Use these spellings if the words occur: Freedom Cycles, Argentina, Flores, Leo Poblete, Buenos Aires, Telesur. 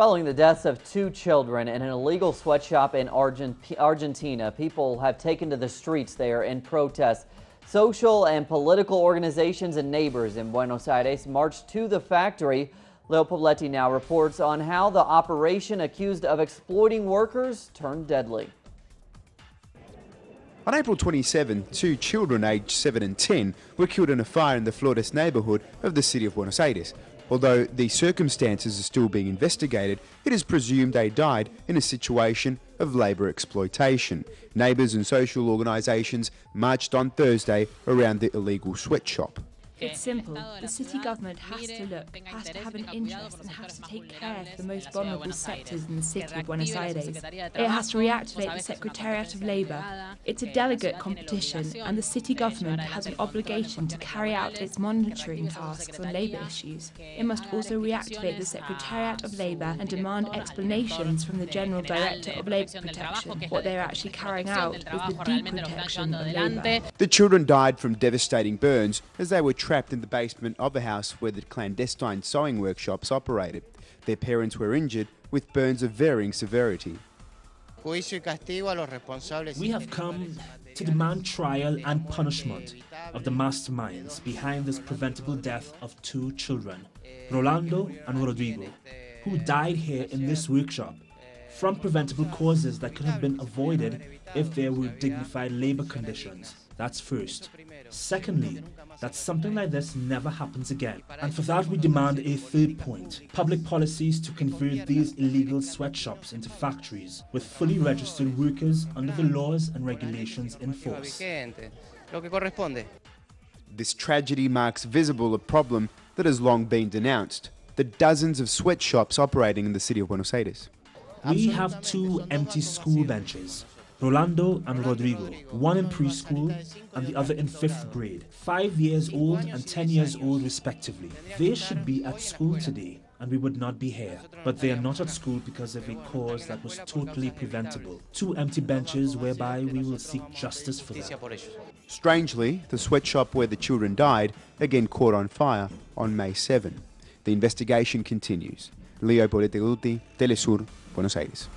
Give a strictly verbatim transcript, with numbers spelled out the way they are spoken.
Following the deaths of two children in an illegal sweatshop in Argentina, people have taken to the streets there in protest. Social and political organizations and neighbors in Buenos Aires marched to the factory. Leo Poblete now reports on how the operation accused of exploiting workers turned deadly. On April twenty-seventh, two children aged seven and ten were killed in a fire in the Flores neighborhood of the city of Buenos Aires. Although the circumstances are still being investigated, it is presumed they died in a situation of labour exploitation. Neighbours and social organisations marched on Thursday around the illegal sweatshop. It's simple. The city government has to look, has to have an interest, and has to take care of the most vulnerable sectors in the city of Buenos Aires. It has to reactivate the Secretariat of Labour. It's a delegate competition, and the city government has an obligation to carry out its monitoring tasks on labour issues. It must also reactivate the Secretariat of Labour and demand explanations from the General Director of Labour Protection. What they are actually carrying out is the de-protection of labour. The children died from devastating burns as they were trapped in the basement of a house where the clandestine sewing workshops operated. Their parents were injured with burns of varying severity. We have come to demand trial and punishment of the masterminds behind this preventable death of two children, Rolando and Rodrigo, who died here in this workshop from preventable causes that could have been avoided if there were dignified labor conditions. That's first. Secondly, that something like this never happens again. And for that we demand a third point, public policies to convert these illegal sweatshops into factories with fully registered workers under the laws and regulations in force. This tragedy marks visible a problem that has long been denounced, the dozens of sweatshops operating in the city of Buenos Aires. We have two empty school benches, Rolando and Rodrigo, one in preschool and the other in fifth grade, five years old and ten years old respectively. They should be at school today and we would not be here, but they are not at school because of a cause that was totally preventable. Two empty benches whereby we will seek justice for them. Strangely, the sweatshop where the children died again caught on fire on May seventh. The investigation continues. Leo Poblete, Telesur, Buenos Aires.